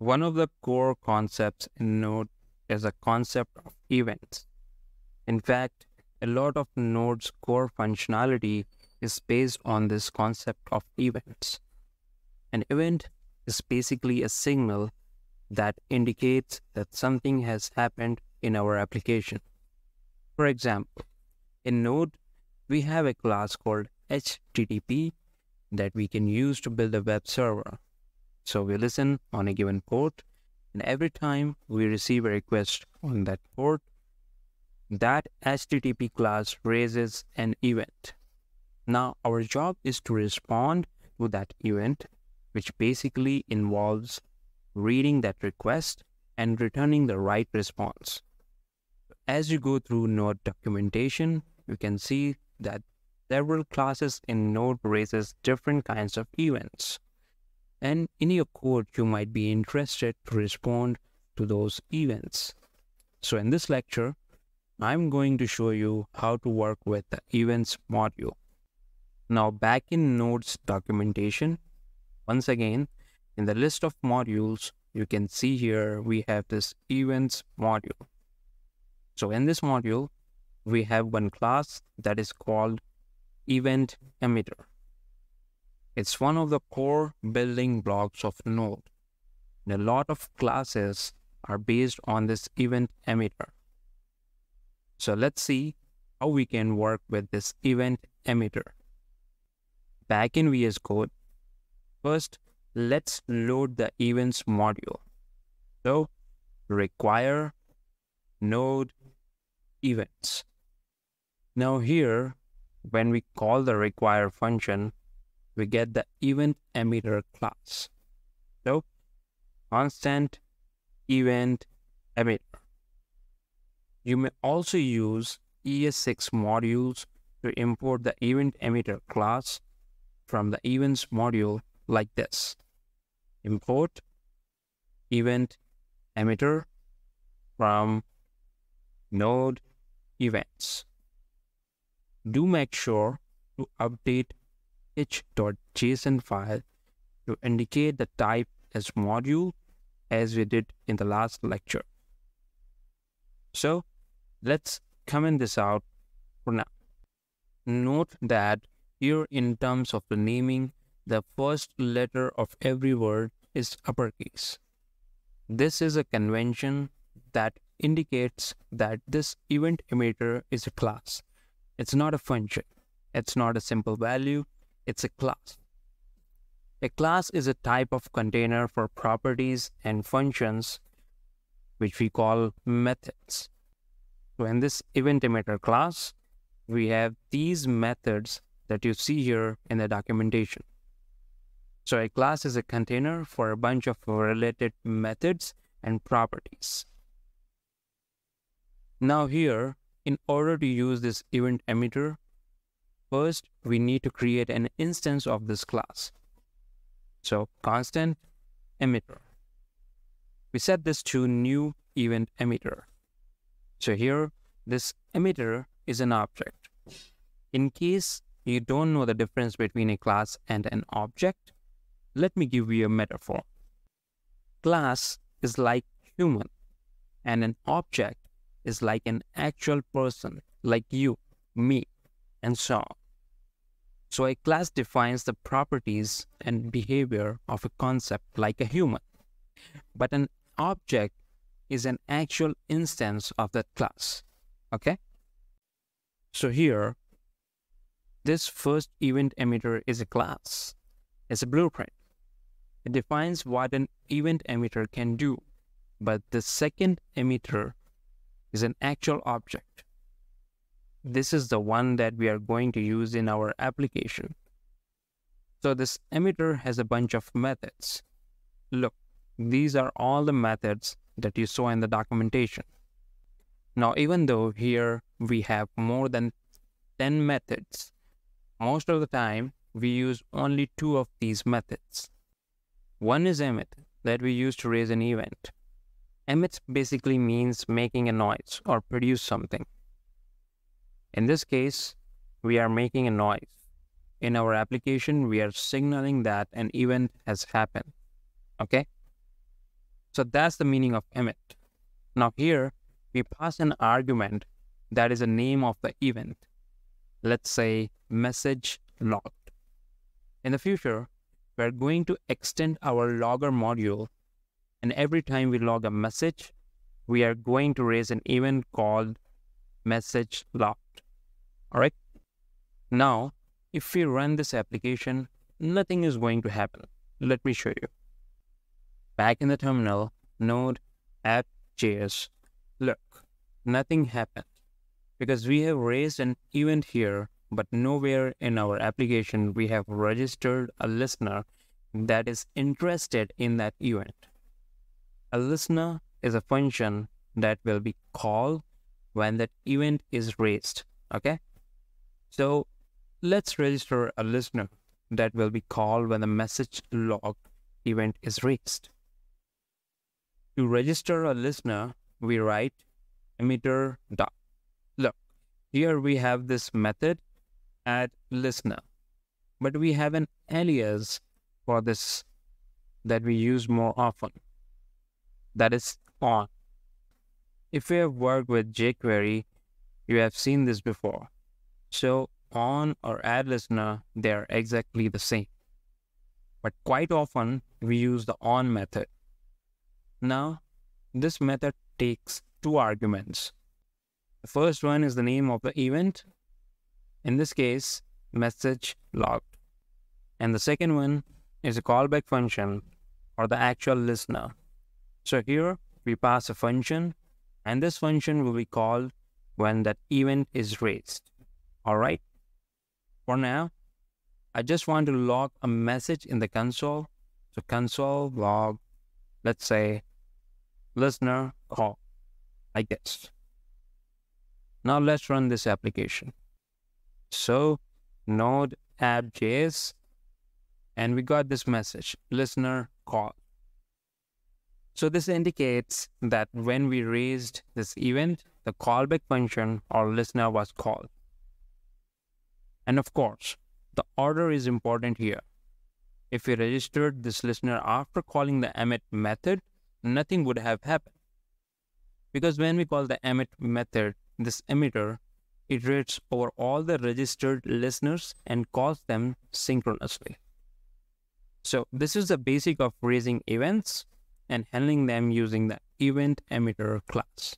One of the core concepts in Node is a concept of events. In fact, a lot of Node's core functionality is based on this concept of events. An event is basically a signal that indicates that something has happened in our application. For example, in Node, we have a class called HTTP that we can use to build a web server. So we listen on a given port, and every time we receive a request on that port, that HTTP class raises an event. Now our job is to respond to that event, which basically involves reading that request and returning the right response. As you go through Node documentation, you can see that several classes in Node raises different kinds of events. And in your code, you might be interested to respond to those events. So in this lecture, I'm going to show you how to work with the events module. Now back in Node's documentation, once again, in the list of modules, you can see here we have this events module. So in this module, we have one class that is called EventEmitter. It's one of the core building blocks of Node. And a lot of classes are based on this event emitter. So let's see how we can work with this event emitter. Back in VS Code, first, let's load the events module. So require node events. Now here, when we call the require function, we get the event emitter class. So constant event emitter. You may also use ES6 modules to import the event emitter class from the events module like this. Import event emitter from node events. Do make sure to update h.json file to indicate the type as module, as we did in the last lecture. So let's comment this out for now. Note that here, in terms of the naming, the first letter of every word is uppercase. This is a convention that indicates that this event emitter is a class. It's not a function. It's not a simple value. It's a class. A class is a type of container for properties and functions, which we call methods. So in this event emitter class, we have these methods that you see here in the documentation. So a class is a container for a bunch of related methods and properties. Now here, in order to use this event emitter, first, we need to create an instance of this class. So constant emitter. We set this to new event emitter. So here, this emitter is an object. In case you don't know the difference between a class and an object, let me give you a metaphor. Class is like human, and an object is like an actual person, like you, me, and so on. So a class defines the properties and behavior of a concept like a human, but an object is an actual instance of that class, okay? So here, this first event emitter is a class. It's a blueprint. It defines what an event emitter can do, but the second emitter is an actual object. This is the one that we are going to use in our application. So this emitter has a bunch of methods. Look, these are all the methods that you saw in the documentation. Now, even though here we have more than 10 methods, most of the time we use only two of these methods. One is emit, that we use to raise an event. Emit basically means making a noise or produce something. In this case, we are making a noise. In our application, we are signaling that an event has happened, okay? So that's the meaning of emit. Now here, we pass an argument that is a name of the event. Let's say message logged. In the future, we're going to extend our logger module. And every time we log a message, we are going to raise an event called message logged. All right. Now, if we run this application, nothing is going to happen. Let me show you. Back in the terminal, node app.js. Look, nothing happened because we have raised an event here, but nowhere in our application we have registered a listener that is interested in that event. A listener is a function that will be called when that event is raised, okay? So let's register a listener that will be called when the message logged event is raised. To register a listener, we write emitter dot. Look, here we have this method add listener, but we have an alias for this that we use more often. That is on. If you have worked with jQuery, you have seen this before. So on or add listener, they are exactly the same. But quite often we use the on method. Now, this method takes two arguments. The first one is the name of the event, in this case, message logged. And the second one is a callback function or the actual listener. So here we pass a function, and this function will be called when that event is raised. All right. For now, I just want to log a message in the console. So console log, let's say listener call, I guess. Now let's run this application. So node app.js, and we got this message, listener call. So this indicates that when we raised this event, the callback function or listener was called. And of course, the order is important here. If we registered this listener after calling the emit method, nothing would have happened. Because when we call the emit method, this emitter iterates over all the registered listeners and calls them synchronously. So this is the basic of raising events and handling them using the EventEmitter class.